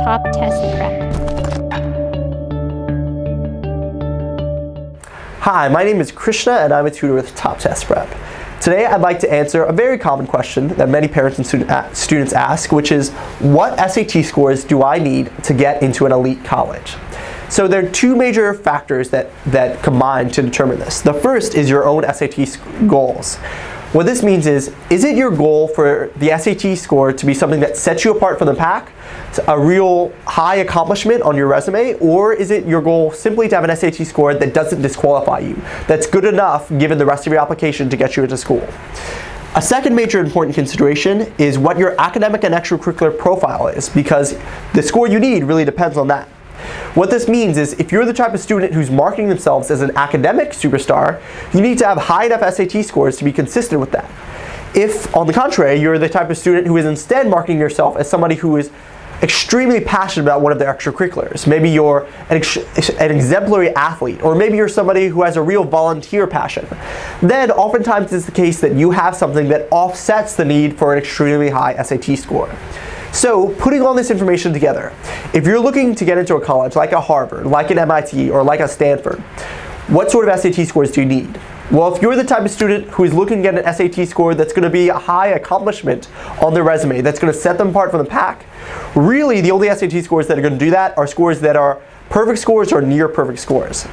Top Test Prep. Hi, my name is Krishna and I'm a tutor with Top Test Prep. Today I'd like to answer a very common question that many parents and students ask, which is, what SAT scores do I need to get into an elite college? So there are two major factors that combine to determine this. The first is your own SAT goals. What this means is it your goal for the SAT score to be something that sets you apart from the pack, a real high accomplishment on your resume, or is it your goal simply to have an SAT score that doesn't disqualify you, that's good enough given the rest of your application to get you into school? A second major important consideration is what your academic and extracurricular profile is, because the score you need really depends on that. What this means is, if you're the type of student who's marketing themselves as an academic superstar, you need to have high enough SAT scores to be consistent with that. If, on the contrary, you're the type of student who is instead marketing yourself as somebody who is extremely passionate about one of their extracurriculars, maybe you're an exemplary athlete, or maybe you're somebody who has a real volunteer passion, then oftentimes it's the case that you have something that offsets the need for an extremely high SAT score. So, putting all this information together, if you're looking to get into a college like a Harvard, like an MIT, or like a Stanford, what sort of SAT scores do you need? Well, if you're the type of student who is looking to get an SAT score that's going to be a high accomplishment on their resume, that's going to set them apart from the pack, really the only SAT scores that are going to do that are scores that are perfect scores or near perfect scores.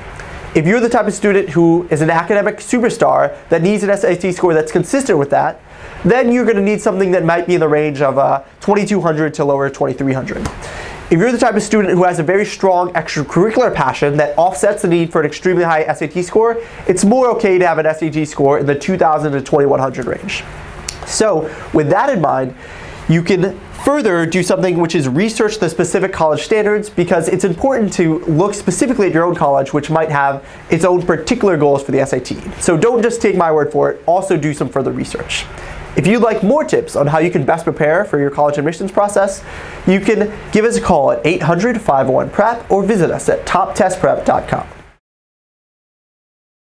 If you're the type of student who is an academic superstar that needs an SAT score that's consistent with that, then you're going to need something that might be in the range of 2200 to lower 2300. If you're the type of student who has a very strong extracurricular passion that offsets the need for an extremely high SAT score, it's more okay to have an SAT score in the 2000 to 2100 range. So with that in mind, you can further do something which is research the specific college standards, because it's important to look specifically at your own college, which might have its own particular goals for the SAT. So don't just take my word for it, also do some further research. If you'd like more tips on how you can best prepare for your college admissions process, you can give us a call at 800-501-PREP or visit us at TopTestPrep.com.